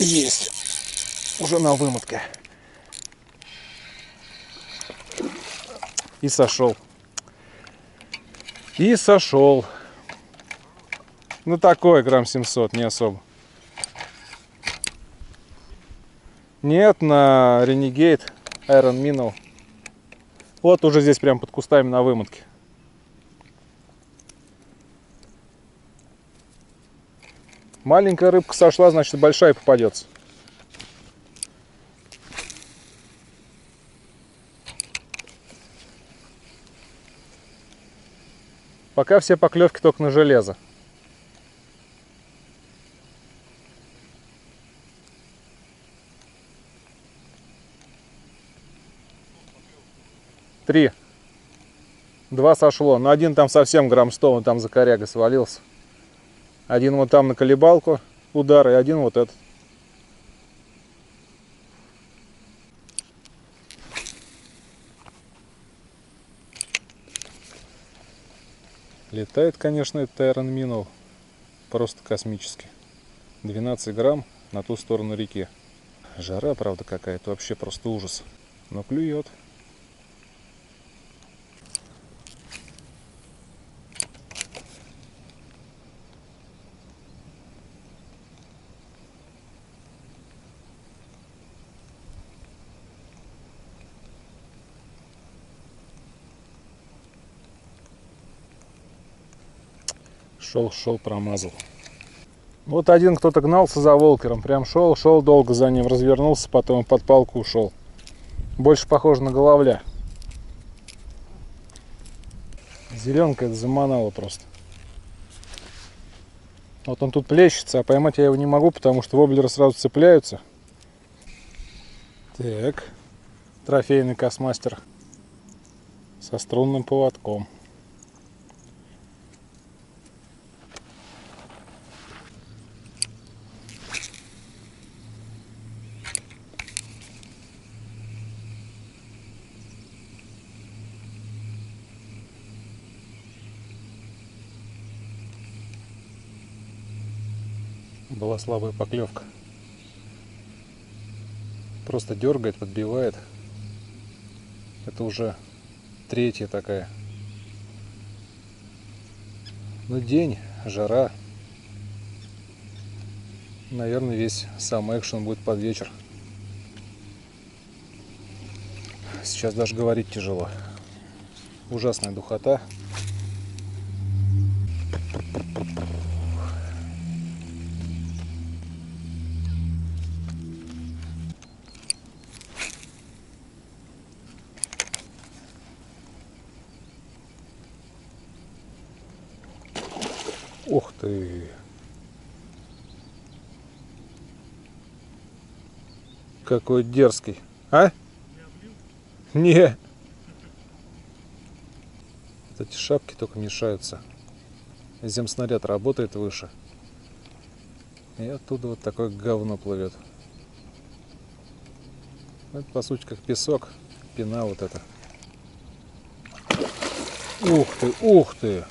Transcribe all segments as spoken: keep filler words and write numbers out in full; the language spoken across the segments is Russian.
Есть. Уже на вымотке. И сошел. И сошел. Ну такой грамм семьсот, не особо. Нет, на Renegade Iron Minnow. Вот уже здесь прям под кустами на вымотке. Маленькая рыбка сошла, значит, большая попадется. Пока все поклевки только на железо. Три. Два сошло. Но один там совсем грамм сто, он там за корягой свалился. Один вот там на колебалку удар, и один вот этот. Летает, конечно, этот Iron Minnow просто космически. двенадцать грамм на ту сторону реки. Жара, правда, какая-то, вообще просто ужас. Но клюет. Шел, шел, промазал. Вот один кто-то гнался за волкером. Прям шел, шел долго за ним. Развернулся, потом под палку ушел. Больше похоже на головля. Зеленка это заманала просто. Вот он тут плещется, а поймать я его не могу, потому что воблеры сразу цепляются. Так. Трофейный космастер. Со струнным поводком. Была слабая поклевка. Просто дергает, подбивает. Это уже третья такая. Ну день, жара. Наверное, весь сам экшен будет под вечер. Сейчас даже говорить тяжело. Ужасная духота. Ух ты! Какой дерзкий! А? Не! Вот эти шапки только мешаются. Земснаряд работает выше. И оттуда вот такое говно плывет. Это по сути как песок. Пена вот эта. Ух ты! Ух ты!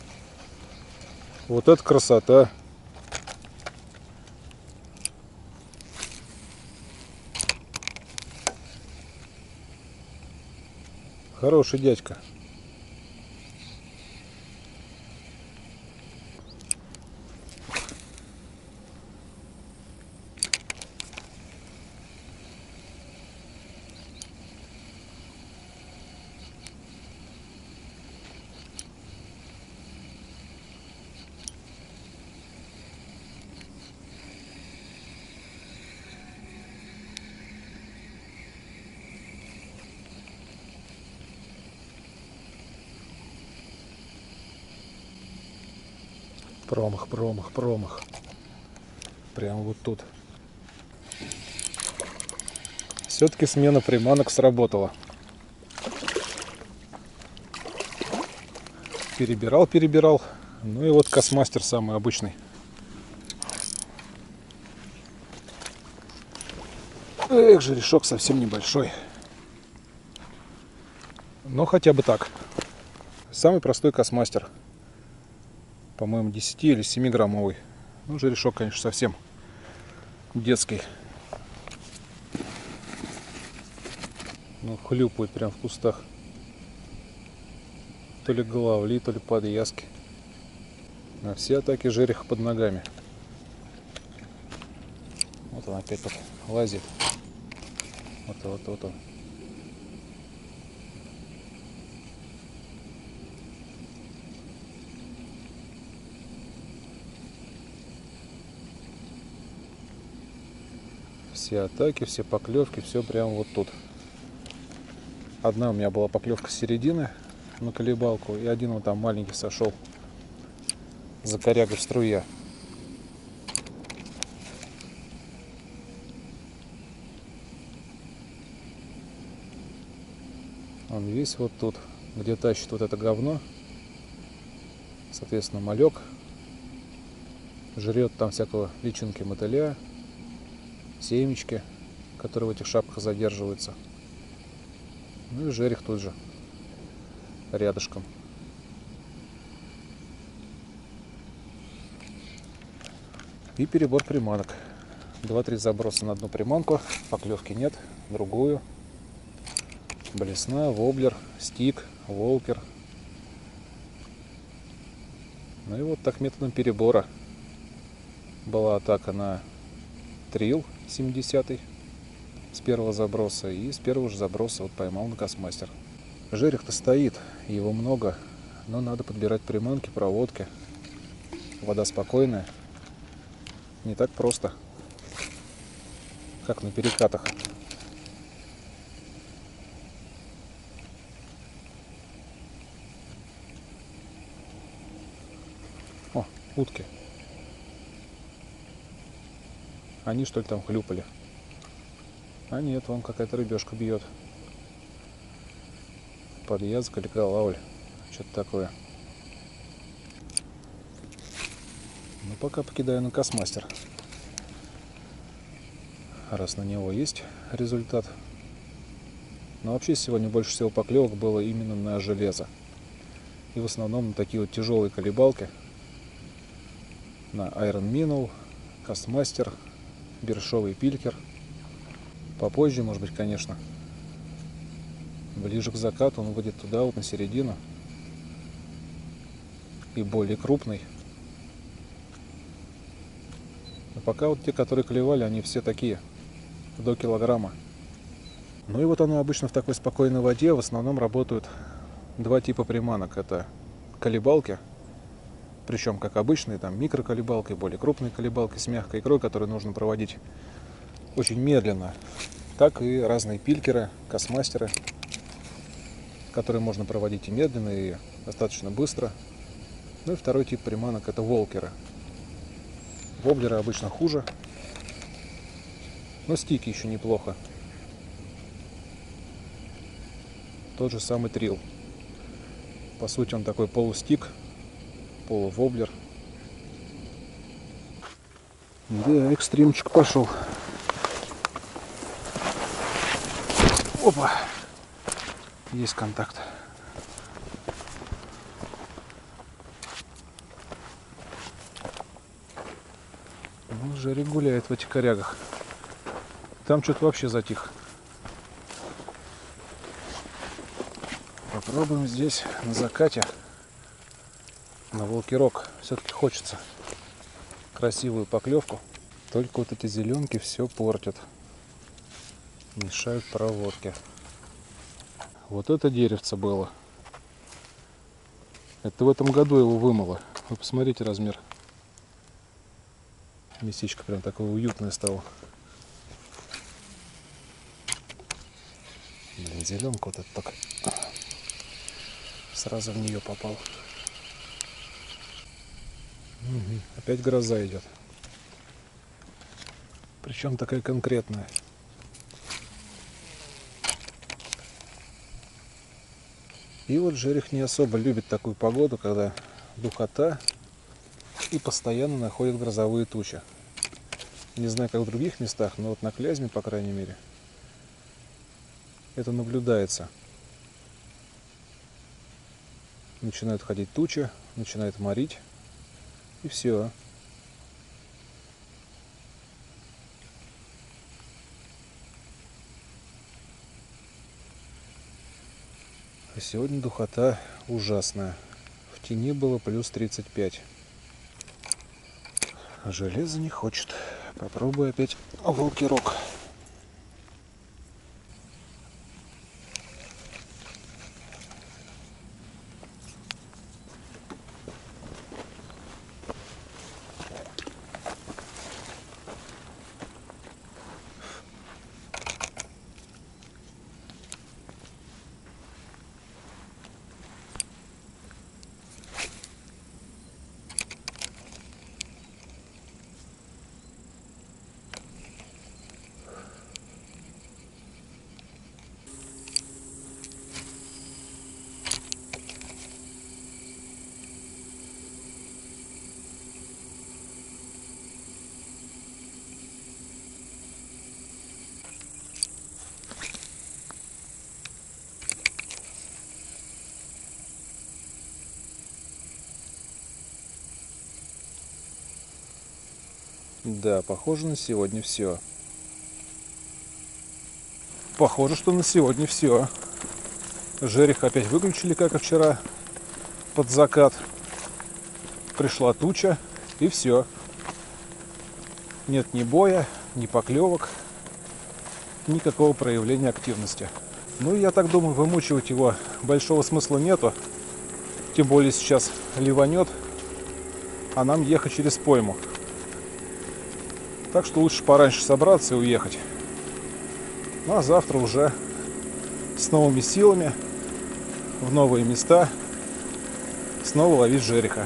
Вот это красота! Хороший дядька. Промах, промах, промах. Прямо вот тут. Все-таки смена приманок сработала. Перебирал, перебирал. Ну и вот космастер самый обычный. Эх, жерешок совсем небольшой. Но хотя бы так. Самый простой космастер. По-моему, десять или семь граммовый. Ну, жерешок, конечно, совсем детский. Ну, хлюпают прям в кустах. То ли головли, то ли подъязки. На все атаки жереха под ногами. Вот он опять тут лазит. Вот, вот, вот он. Все атаки, все поклевки, все прямо вот тут. Одна у меня была поклевка с середины на колебалку, и один вот там маленький сошел за корягой в струя. Он весь вот тут, где тащит вот это говно, соответственно, малек, жрет там всякого личинки мотыля, семечки, которые в этих шапках задерживаются. Ну и жерех тут же, рядышком. И перебор приманок. два-три заброса на одну приманку, поклевки нет, другую. Блесна, воблер, стик, волкер. Ну и вот так методом перебора. Была атака на трил семидесятый с первого заброса, и с первого же заброса вот поймал на космастер. Жерех-то стоит, его много, но надо подбирать приманки, проводки. Вода спокойная, не так просто, как на перекатах. О, утки. Они что ли там хлюпали? А нет, вон какая-то рыбешка бьет. Подъязок или голавль. Что-то такое. Ну пока покидаю на космастер. Раз на него есть результат. Но вообще сегодня больше всего поклевок было именно на железо. И в основном на такие вот тяжелые колебалки. На Iron Minnow, космастер, бершовый пилькер. Попозже, может быть, конечно, ближе к закату он выйдет туда, вот на середину, и более крупный. А пока вот те, которые клевали, они все такие, до килограмма. Ну и вот оно обычно в такой спокойной воде в основном работают два типа приманок. Это колебалки, причем как обычные, там микроколебалки, более крупные колебалки с мягкой икрой, которые нужно проводить очень медленно, так и разные пилькеры, космастеры, которые можно проводить и медленно, и достаточно быстро. Ну и второй тип приманок — это волкеры. Воблеры обычно хуже, но стики еще неплохо. Тот же самый трил. По сути, он такой полустик, полувоблер. Да, экстримчик пошел. Опа! Есть контакт. Ну, жерех гуляет в этих корягах. Там что-то вообще затих. Попробуем здесь, на закате, на волкерок. Все-таки хочется красивую поклевку. Только вот эти зеленки все портят. Мешают проводки. Вот это деревце было. Это в этом году его вымыло. Вы посмотрите размер. Местечко прям такое уютное стало. Блин, зеленка вот эта так. Сразу в нее попал. Угу. Опять гроза идет. Причем такая конкретная. И вот жерех не особо любит такую погоду, когда духота и постоянно находит грозовые тучи. Не знаю, как в других местах, но вот на Клязьме, по крайней мере, это наблюдается. Начинают ходить тучи, начинает морить, и все. И сегодня духота ужасная. В тени было плюс тридцать пять. А железо не хочет. Попробую опять волкирок. Да, похоже, на сегодня все. Похоже, что на сегодня все. Жерех опять выключили, как и вчера, под закат. Пришла туча, и все. Нет ни боя, ни поклевок, никакого проявления активности. Ну, я так думаю, вымучивать его большого смысла нету. Тем более сейчас ливанет, а нам ехать через пойму. Так что лучше пораньше собраться и уехать. Ну, а завтра уже с новыми силами, в новые места, снова ловить жереха.